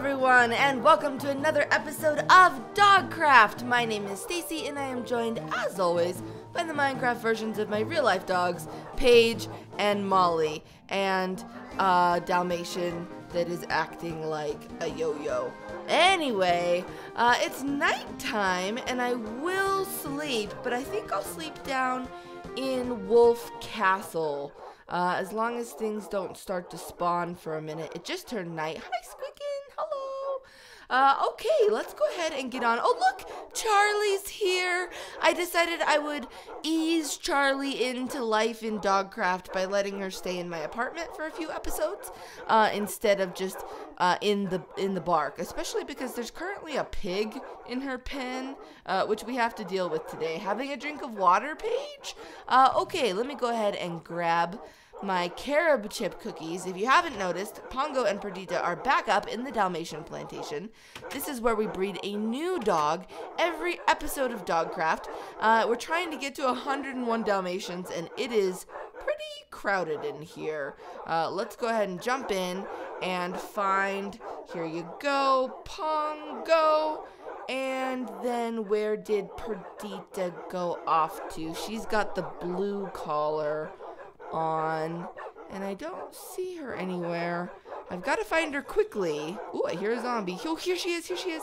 everyone, and welcome to another episode of Dogcraft. My name is Stacy, and I am joined, as always, by the Minecraft versions of my real-life dogs, Paige and Molly, and Dalmatian that is acting like a yo-yo. Anyway, it's nighttime, and I will sleep, but I think I'll sleep down in Wolf Castle. As long as things don't start to spawn for a minute. It just turned night. Hi, Squickens. Hello. Okay, let's go ahead and get on. Oh, look. Charlie's here. I decided I would ease Charlie into life in Dogcraft by letting her stay in my apartment for a few episodes instead of just in the bark, especially because there's currently a pig in her pen, which we have to deal with today. Having a drink of water, Paige? Okay, let me go ahead and grab my carob chip cookies. If you haven't noticed, Pongo and Perdita are back up in the Dalmatian plantation. This is where we breed a new dog every episode of Dogcraft. We're trying to get to 101 Dalmatians, and it is pretty crowded in here. Let's go ahead and jump in and find, here you go, Pongo. And then where did Perdita go off to? She's got the blue collar on, and I don't see her anywhere. I've got to find her quickly. Ooh, I hear a zombie. Oh, here she is, here she is.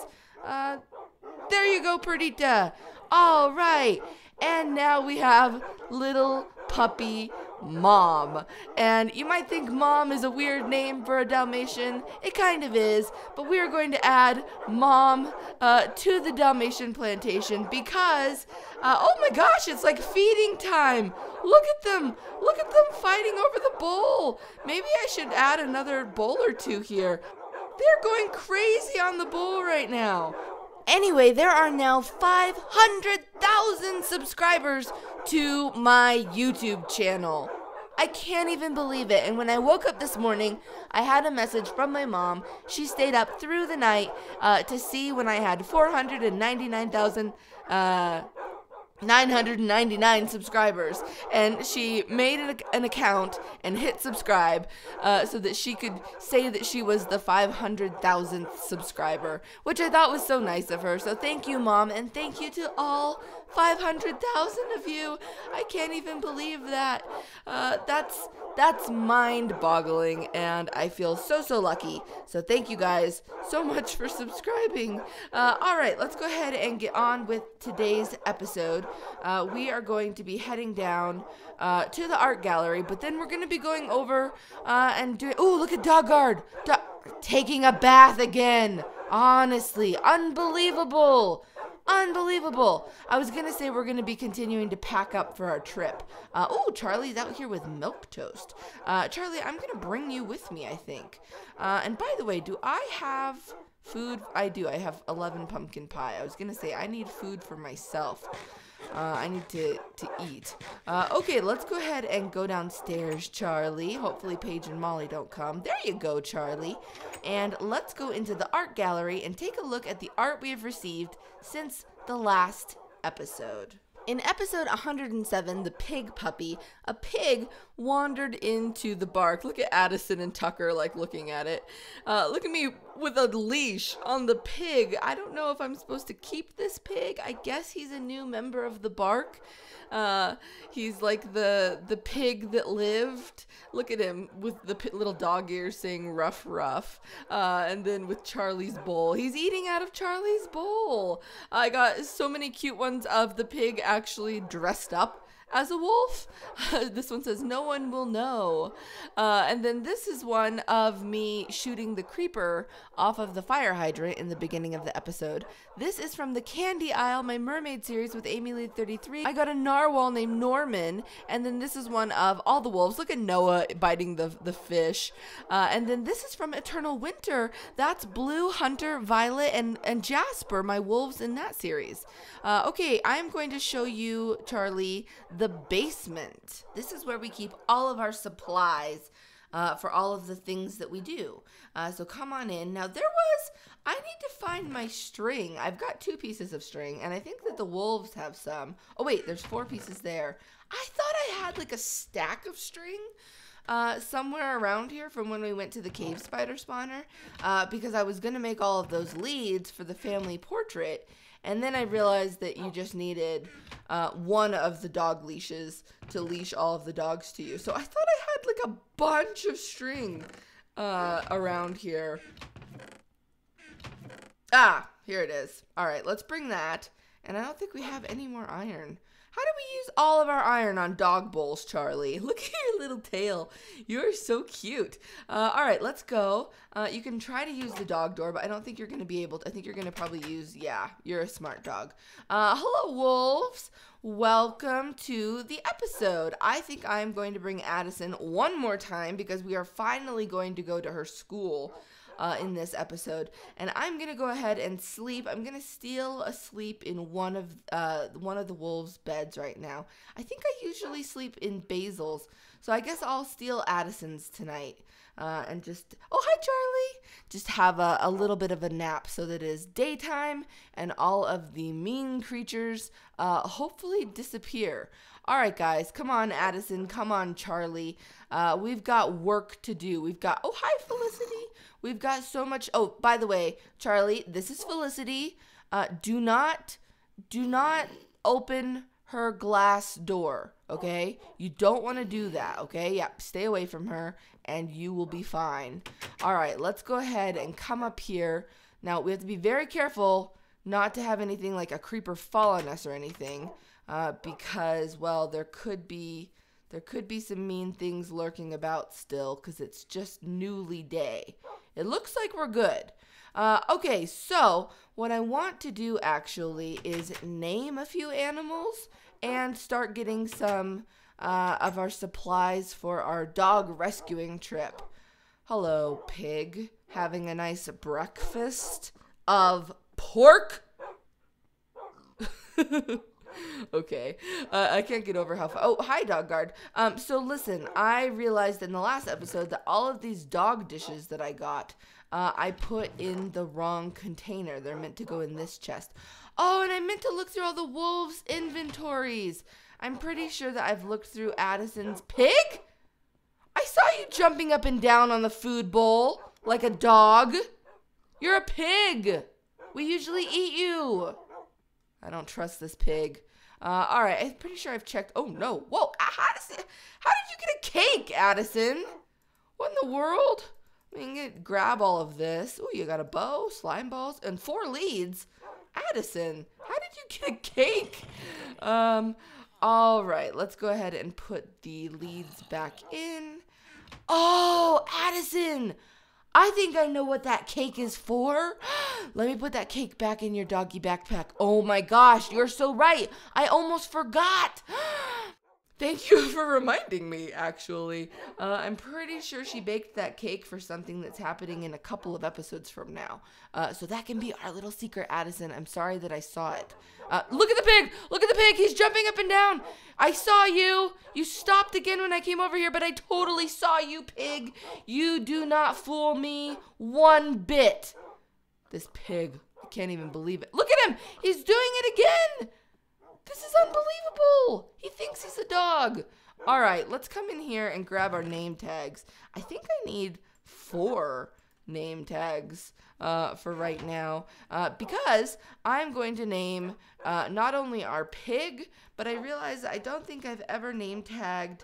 There you go, Perdita. All right, and now we have little puppy Mom. And you might think Mom is a weird name for a Dalmatian. It kind of is, but we are going to add Mom to the Dalmatian plantation because, oh my gosh, it's like feeding time. Look at them fighting over the bowl. Maybe I should add another bowl or two here. They're going crazy on the bowl right now. Anyway, there are now 500,000 subscribers to my YouTube channel. I can't even believe it. And when I woke up this morning, I had a message from my mom. She stayed up through the night to see when I had 499,999 subscribers, and she made an account and hit subscribe so that she could say that she was the 500,000th subscriber, which I thought was so nice of her. So thank you, Mom, and thank you to all 500,000 of you. I can't even believe that. That's mind-boggling, and I feel so lucky. So thank you guys so much for subscribing. All right, let's go ahead and get on with today's episode. We are going to be heading down to the art gallery, but then we're going to be going over and doing. Oh, look at Dogguard taking a bath again. Honestly, unbelievable. Unbelievable. I was going to say we're going to be continuing to pack up for our trip. Oh, Charlie's out here with milk toast. Charlie, I'm going to bring you with me, I think. And by the way, do I have food? I do. I have 11 pumpkin pie. I was going to say I need food for myself. I need to eat. Okay, let's go ahead and go downstairs, Charlie. Hopefully Paige and Molly don't come. There you go, Charlie. And let's go into the art gallery and take a look at the art we have received since the last episode. In episode 107, The Pig Puppy, a pig wandered into the bark. Look at Addison and Tucker, like, looking at it. Look at me with a leash on the pig. I don't know if I'm supposed to keep this pig. I guess he's a new member of the bark. He's like the pig that lived. Look at him with the little dog ear saying rough, rough. And then with Charlie's bowl. He's eating out of Charlie's bowl. I got so many cute ones of the pig actually dressed up as a wolf. This one says, no one will know. And then this is one of me shooting the creeper off of the fire hydrant in the beginning of the episode. This is from the Candy Isle, my mermaid series with AmyLee33. I got a narwhal named Norman. And then this is one of all the wolves. Look at Noah biting the fish. And then this is from Eternal Winter. That's Blue, Hunter, Violet, and Jasper, my wolves in that series. Okay, I'm going to show you, Charlie, the basement. This is where we keep all of our supplies for all of the things that we do. So come on in. Now there was, I need to find my string. I've got 2 pieces of string, and I think that the wolves have some. Oh wait, there's 4 pieces there. I thought I had like a stack of string. somewhere around here from when we went to the cave spider spawner, because I was going to make all of those leads for the family portrait, and then I realized that you just needed one of the dog leashes to leash all of the dogs to you. So I thought I had like a bunch of string around here. Ah, here it is. All right, let's bring that. And I don't think we have any more iron. How do we use all of our iron on dog bowls, Charlie? Look at your little tail. You're so cute. All right, let's go. You can try to use the dog door, but I don't think you're going to be able to. I think you're going to probably use, yeah, you're a smart dog. Hello, wolves. Welcome to the episode. I think I'm going to bring Addison one more time because we are finally going to go to her school in this episode, and I'm gonna go ahead and sleep. I'm gonna steal a sleep in one of the wolves' beds right now. I think I usually sleep in Basil's, so I guess I'll steal Addison's tonight and just, oh hi Charlie, just have a little bit of a nap so that it is daytime and all of the mean creatures hopefully disappear. All right, guys, come on, Addison, come on, Charlie. We've got work to do. We've got, oh, hi, Felicity. We've got so much, oh, by the way, Charlie, this is Felicity. Do not open her glass door, okay? You don't want to do that, okay? Yep, stay away from her, and you will be fine. All right, let's go ahead and come up here. Now, we have to be very careful not to have anything like a creeper fall on us or anything. Because, well, there could be some mean things lurking about still, because it's just newly day. It looks like we're good. Okay, so what I want to do actually is name a few animals and start getting some of our supplies for our dog rescuing trip. Hello, pig. Having a nice breakfast of pork? Okay, I can't get over how far. Oh, hi, dog guard. So listen, I realized in the last episode that all of these dog dishes that I got, I put in the wrong container. They're meant to go in this chest. Oh, and I meant to look through all the wolves' inventories. I'm pretty sure that I've looked through Addison's pig. I saw you jumping up and down on the food bowl like a dog. You're a pig. We usually eat you. I don't trust this pig. All right, I'm pretty sure I've checked. Oh, no. Whoa, Addison, how did you get a cake, Addison? What in the world? I mean, grab all of this. Ooh, you got a bow, slime balls, and 4 leads. Addison, how did you get a cake? All right, let's go ahead and put the leads back in. Oh, Addison, I think I know what that cake is for. Let me put that cake back in your doggy backpack. Oh my gosh, you're so right. I almost forgot. Thank you for reminding me, actually. I'm pretty sure she baked that cake for something that's happening in a couple of episodes from now. So that can be our little secret, Addison. I'm sorry that I saw it. Look at the pig. Look at the pig. He's jumping up and down. I saw you. You stopped again when I came over here, but I totally saw you, pig. You do not fool me one bit. This pig. I can't even believe it. Look at him. He's doing it again. This is unbelievable. He thinks he's a dog. All right, let's come in here and grab our name tags. I think I need 4 name tags for right now because I'm going to name not only our pig, but I realize I don't think I've ever name tagged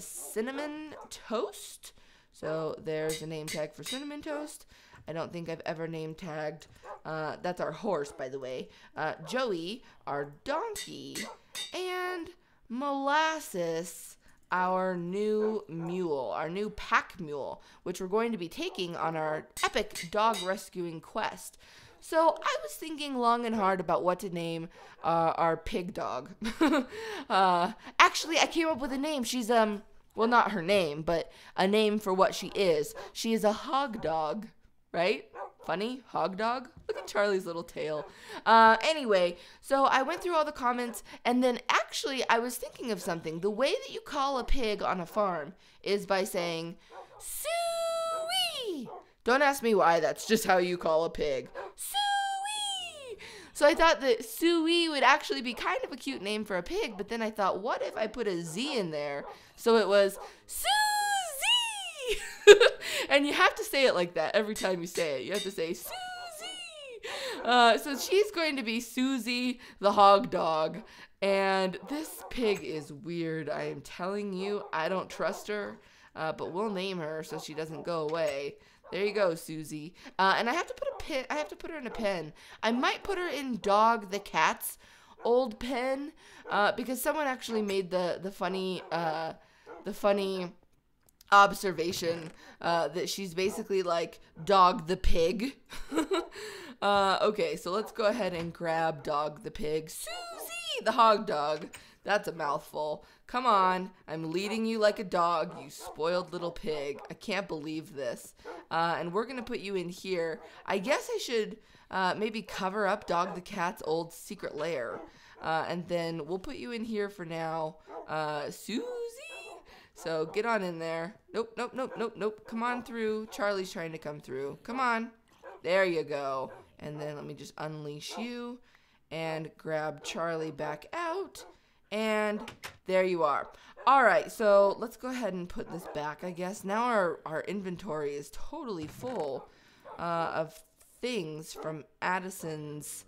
Cinnamon Toast. So there's a name tag for Cinnamon Toast. I don't think I've ever name tagged, that's our horse, by the way, Joey, our donkey, and Molasses, our new mule, our new pack mule, which we're going to be taking on our epic dog rescuing quest. So I was thinking long and hard about what to name our pig dog. Actually, I came up with a name. She's, well, not her name, but a name for what she is. She is a hog dog. Right? Funny? Hog dog? Look at Charlie's little tail. Anyway, so I went through all the comments, and then actually I was thinking of something. The way that you call a pig on a farm is by saying, "Soo-wee!" Don't ask me why, that's just how you call a pig. Soo-wee! So I thought that Soo-wee would actually be kind of a cute name for a pig, but then I thought, what if I put a Z in there? So it was Soo-wee! And you have to say it like that every time you say it. You have to say, Susie! So she's going to be Susie the hog dog. And this pig is weird. I am telling you, I don't trust her. But we'll name her so she doesn't go away. There you go, Susie. And I have to put a pin. I have to put her in a pen. I might put her in Dog the Cat's old pen, because someone actually made the funny observation that she's basically like Dog the Pig. Okay, so let's go ahead and grab Dog the Pig. Susie the hog dog. That's a mouthful. Come on, I'm leading you like a dog, you spoiled little pig. I can't believe this. And we're gonna put you in here. I guess I should maybe cover up Dog the Cat's old secret lair. And then we'll put you in here for now. Susie? So get on in there. Nope, nope, nope, nope, nope. Come on through. Charlie's trying to come through. Come on. There you go. And then let me just unleash you and grab Charlie back out. And there you are. All right, so let's go ahead and put this back, I guess. Now our inventory is totally full of things from Addison's.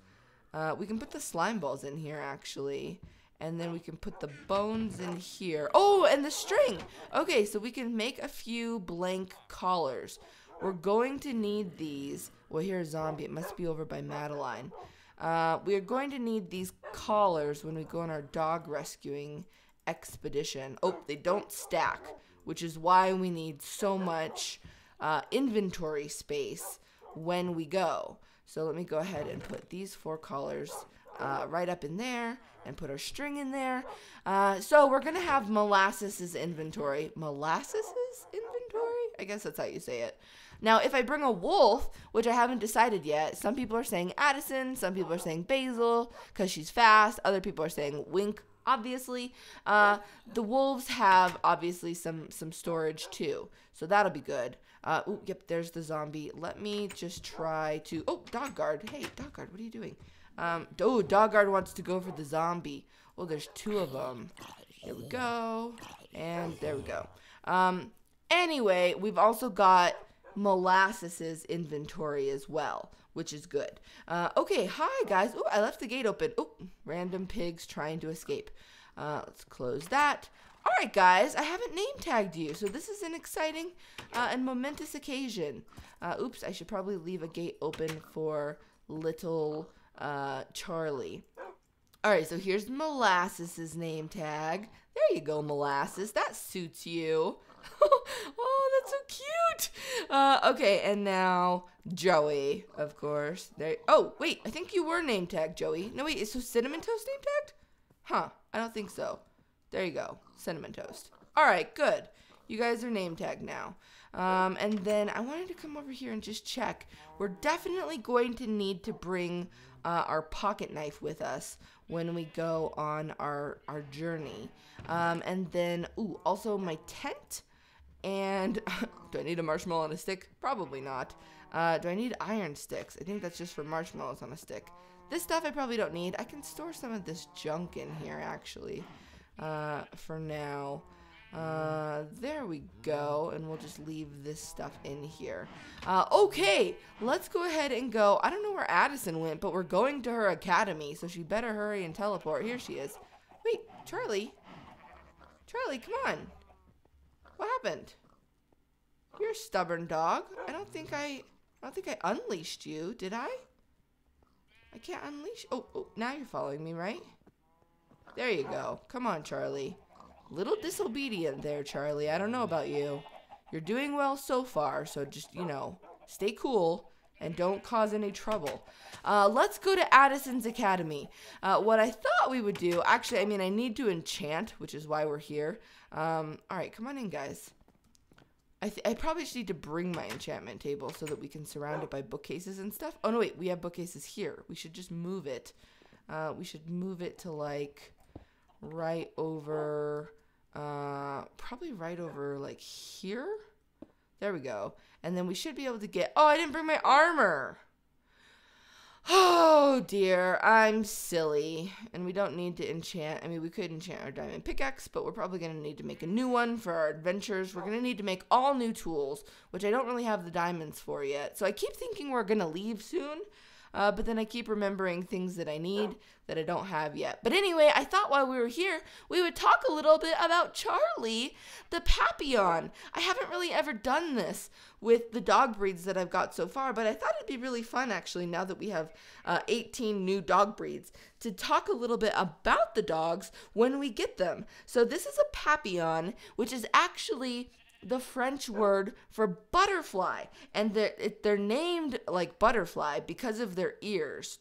We can put the slime balls in here, actually. And then we can put the bones in here. Oh, and the string. Okay, so we can make a few blank collars. We're going to need these. Well, here's a zombie. It must be over by Madeline. We are going to need these collars when we go on our dog rescuing expedition. Oh, they don't stack, which is why we need so much inventory space when we go. So let me go ahead and put these four collars right up in there and put our string in there. So we're going to have Molasses's inventory. Molasses's inventory? I guess that's how you say it. Now, if I bring a wolf, which I haven't decided yet, some people are saying Addison, some people are saying Basil, because she's fast, other people are saying Wink, obviously. The wolves have, obviously, some storage, too, so that'll be good. Oh, yep, there's the zombie. Let me just try to... Oh, dog guard. Hey, dog guard, what are you doing? Oh, dog guard wants to go for the zombie. Well, there's two of them. Here we go, and there we go. Anyway, we've also got Molasses's inventory as well, which is good. Okay, hi guys. Oh, I left the gate open. Oh, random pigs trying to escape. Let's close that. All right, guys, I haven't name tagged you, so this is an exciting and momentous occasion. Oops, I should probably leave a gate open for little Charlie. All right, so here's Molasses's name tag. There you go, Molasses. That suits you. Oh, that's so cute. Okay, and now Joey, of course. There. Oh, wait, I think you were name tagged, Joey. No, wait, is so Cinnamon Toast name tagged? Huh, I don't think so. There you go, Cinnamon Toast. All right, good. You guys are name tagged now. And then I wanted to come over here and just check. We're definitely going to need to bring our pocket knife with us when we go on our journey. And then, ooh, also my tent. And do I need a marshmallow on a stick? Probably not. Do I need iron sticks? I think that's just for marshmallows on a stick. This stuff I probably don't need. I can store some of this junk in here, actually, for now. There we go, and we'll just leave this stuff in here. Okay, let's go ahead and go. I don't know where Addison went, but we're going to her academy, so she better hurry and teleport. Here she is. Wait, Charlie. Charlie, come on. What happened? You're a stubborn dog. I don't think I unleashed you, did I? I can't unleash. Oh, now you're following me, right? There you go. Come on, Charlie. Little disobedient there, Charlie. I don't know about you. You're doing well so far, so just, you know, stay cool and don't cause any trouble. Let's go to Addison's academy. What I thought we would do, actually, I mean, I need to enchant, which is why we're here. All right, come on in, guys. I probably just need to bring my enchantment table so that we can surround it by bookcases and stuff. Oh, no, wait, we have bookcases here. We should just move it. We should move it to, like... right over, probably right over like here. There we go. And then we should be able to get, oh, I didn't bring my armor. Oh dear, I'm silly. And we don't need to enchant. I mean, we could enchant our diamond pickaxe, but we're probably going to need to make a new one for our adventures. We're going to need to make all new tools, which I don't really have the diamonds for yet. So I keep thinking we're going to leave soon, but then I keep remembering things that I need that I don't have yet. But anyway, I thought while we were here, we would talk a little bit about Charlie the Papillon. I haven't really ever done this with the dog breeds that I've got so far, but I thought it'd be really fun, actually, now that we have 18 new dog breeds, to talk a little bit about the dogs when we get them. So this is a Papillon, which is actually the French word for butterfly, and they're named like butterfly because of their ears.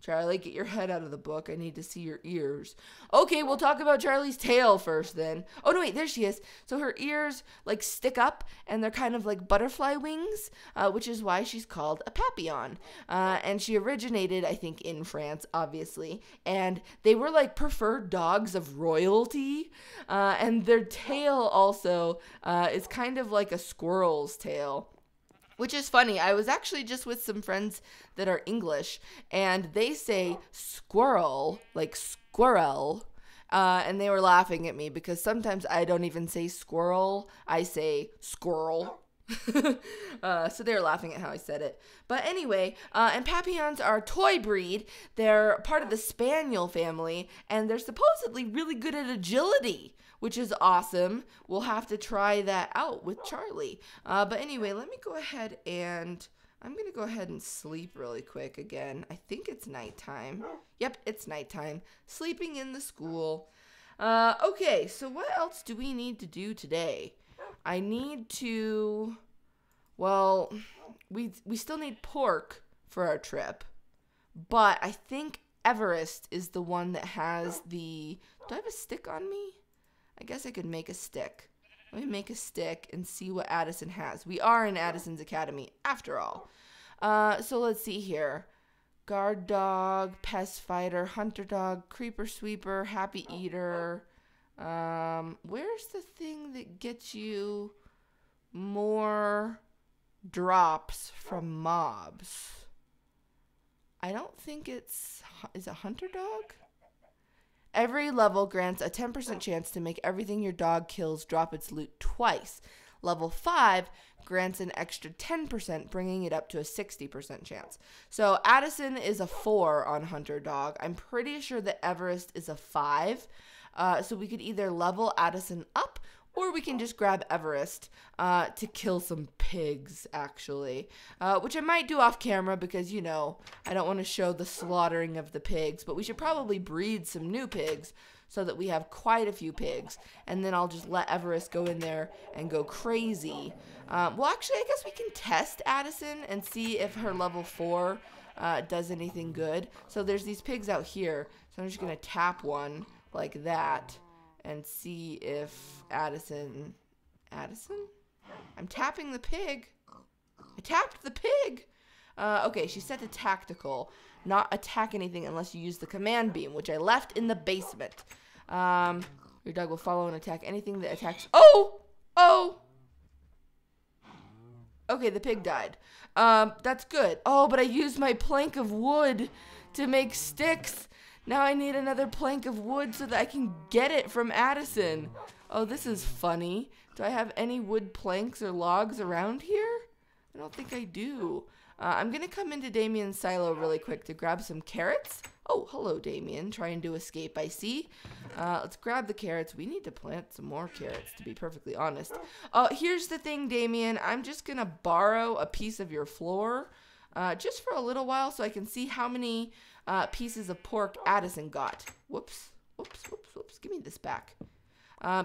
Charlie, get your head out of the book. I need to see your ears. Okay, we'll talk about Charlie's tail first then. Oh, no, wait, there she is. So her ears, like, stick up, and they're kind of like butterfly wings, which is why she's called a papillon. And she originated, I think, in France, obviously. And they were, like, preferred dogs of royalty. And their tail also is kind of like a squirrel's tail. Which is funny. I was actually just with some friends that are English, and they say squirrel, like squirrel, and they were laughing at me because sometimes I don't even say squirrel, I say squirrel. So they were laughing at how I said it. But anyway, and Papillons are a toy breed. They're part of the Spaniel family, and they're supposedly really good at agility, which is awesome. We'll have to try that out with Charlie. But anyway, let me go ahead and I'm going to go ahead and sleep really quick again. I think it's nighttime. Yep, it's nighttime. Sleeping in the school. Okay, so what else do we need to do today? I need to, well, we still need pork for our trip, but I think Everest is the one that has the, do I have a stick on me? I guess I could make a stick. Let me make a stick and see what Addison has. We are in Addison's Academy, after all. So let's see here. Guard dog, pest fighter, hunter dog, creeper sweeper, happy eater. Where's the thing that gets you more drops from mobs? I don't think it's, is it hunter dog? Every level grants a 10% chance to make everything your dog kills drop its loot twice. Level 5 grants an extra 10%, bringing it up to a 60% chance. So Addison is a 4 on hunter dog. I'm pretty sure that Everest is a 5. So we could either level Addison up, or we can just grab Everest to kill some pigs, actually. Which I might do off camera because, you know, I don't want to show the slaughtering of the pigs. But we should probably breed some new pigs so that we have quite a few pigs. And then I'll just let Everest go in there and go crazy. Well, actually, I guess we can test Addison and see if her level 4 does anything good. So there's these pigs out here. So I'm just going to tap one like that and see if Addison? I'm tapping the pig. I tapped the pig. Okay, she set to tactical. Not attack anything unless you use the command beam, which I left in the basement. Your dog will follow and attack anything that attacks. Oh! Oh! Okay, the pig died. That's good. Oh, but I used my plank of wood to make sticks. Now I need another plank of wood so that I can get it from Addison. Oh, this is funny. Do I have any wood planks or logs around here? I don't think I do. I'm going to come into Damien's silo really quick to grab some carrots. Oh, hello, Damien. Trying to escape, I see. Let's grab the carrots. We need to plant some more carrots, to be perfectly honest. Here's the thing, Damien. I'm just going to borrow a piece of your floor just for a little while so I can see how many pieces of pork Addison got. Whoops, whoops, whoops, whoops. Give me this back.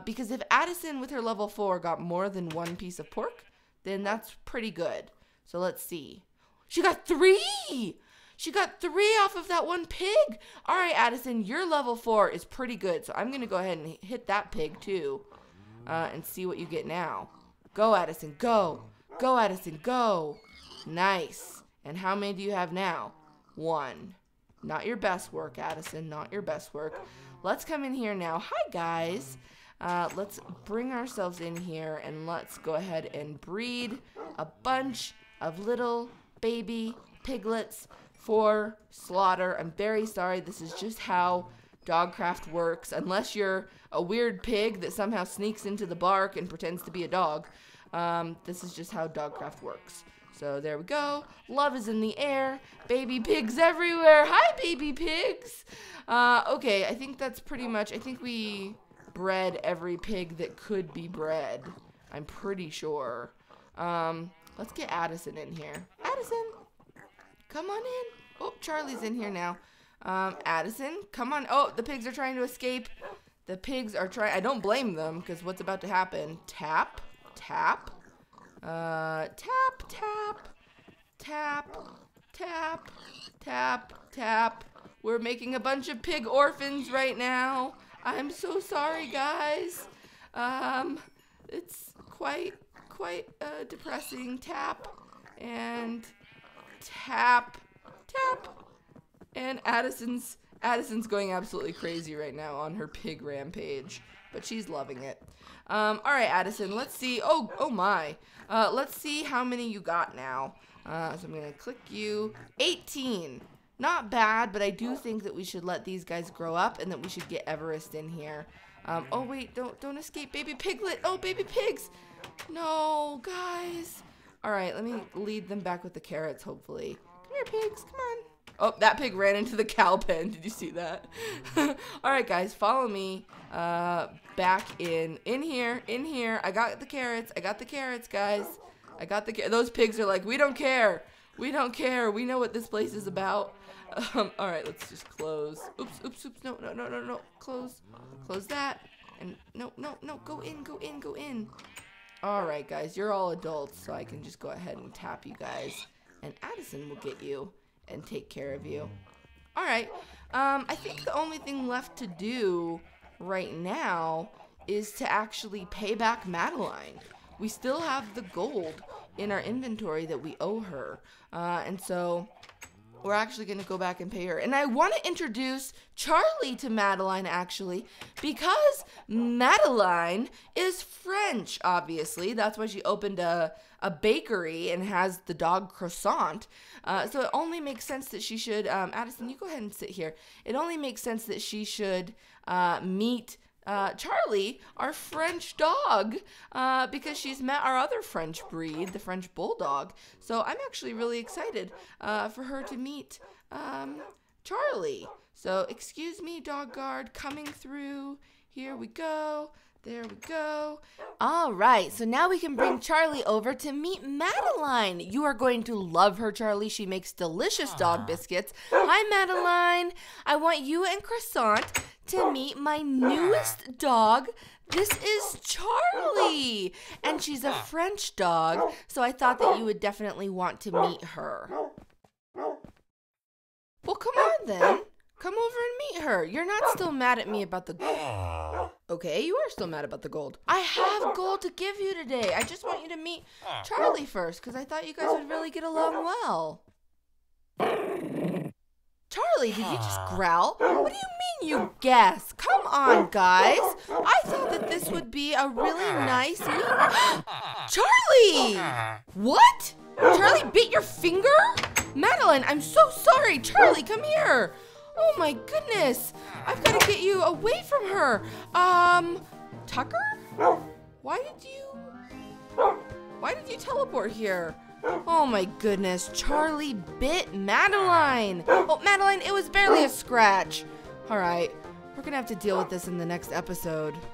Because if Addison with her level 4 got more than one piece of pork, then that's pretty good. So let's see. She got 3! She got 3 off of that one pig! Alright, Addison, your level 4 is pretty good. So I'm going to go ahead and hit that pig too and see what you get now. Go, Addison, go! Go, Addison, go! Nice. And how many do you have now? 1. Not your best work, Addison. Not your best work. Let's come in here now. Hi, guys. Let's bring ourselves in here, and let's go ahead and breed a bunch of little baby piglets for slaughter. I'm very sorry. This is just how Dogcraft works, unless you're a weird pig that somehow sneaks into the bark and pretends to be a dog. This is just how Dogcraft works. So there we go. Love is in the air. Baby pigs everywhere. Hi, baby pigs. Okay, I think that's pretty much, I think we bred every pig that could be bred. I'm pretty sure. Let's get Addison in here. Addison, come on in. Oh, Charlie's in here now. Addison, come on. Oh, the pigs are trying to escape. The pigs are trying. I don't blame them, because what's about to happen? Tap, tap, tap, tap, tap, tap, tap, tap. We're making a bunch of pig orphans right now. I'm so sorry, guys. It's quite depressing. Tap and tap, tap. And Addison's going absolutely crazy right now on her pig rampage, but she's loving it. All right, Addison, let's see. Oh my. Let's see how many you got now. So I'm gonna click you. 18. Not bad, but I do think that we should let these guys grow up and that we should get Everest in here. Oh wait, don't escape, baby piglet. Oh, baby pigs. No, guys. All right, let me lead them back with the carrots. Hopefully. Come here, pigs. Come on. Oh, that pig ran into the cow pen. Did you see that? Alright, guys, follow me back in here, in here. I got the carrots. I got the carrots, guys. I got the carrots. Those pigs are like, we don't care. We don't care. We know what this place is about. Alright, let's just close. Oops, oops, oops. No, no, no, no, no. Close. Close that. And no, no, no. Go in, go in, go in. Alright, guys, you're all adults, so I can just go ahead and tap you guys. And Addison will get you and take care of you. Alright, I think the only thing left to do right now is to actually pay back Madeline. We still have the gold in our inventory that we owe her, and so we're actually gonna go back and pay her. And I wanna introduce Charlie to Madeline, actually, because Madeline is French, obviously. That's why she opened a bakery and has the dog Croissant. So it only makes sense that she should, Addison, you go ahead and sit here. It only makes sense that she should meet Charlie, our French dog, because she's met our other French breed, the French Bulldog. So I'm actually really excited for her to meet Charlie. So excuse me, dog guard, coming through. Here we go. There we go. All right, so now we can bring Charlie over to meet Madeline. You are going to love her, Charlie. She makes delicious dog biscuits. Hi, Madeline. I want you and Croissant to meet my newest dog. This is Charlie, and she's a French dog, so I thought that you would definitely want to meet her. Well, come on then. Come over and meet her. You're not still mad at me about the gold. Okay, you are still mad about the gold. I have gold to give you today. I just want you to meet Charlie first, because I thought you guys would really get along well. Charlie, did you just growl? What do you mean you guess? Come on, guys. I thought that this would be a really nice meet. Charlie! What? Charlie bit your finger? Madeline, I'm so sorry. Charlie, come here. Oh my goodness. I've got to get you away from her. Tucker? Why did you teleport here? Oh my goodness, Charlie bit Madeline. Oh, Madeline, it was barely a scratch. All right, we're gonna have to deal with this in the next episode.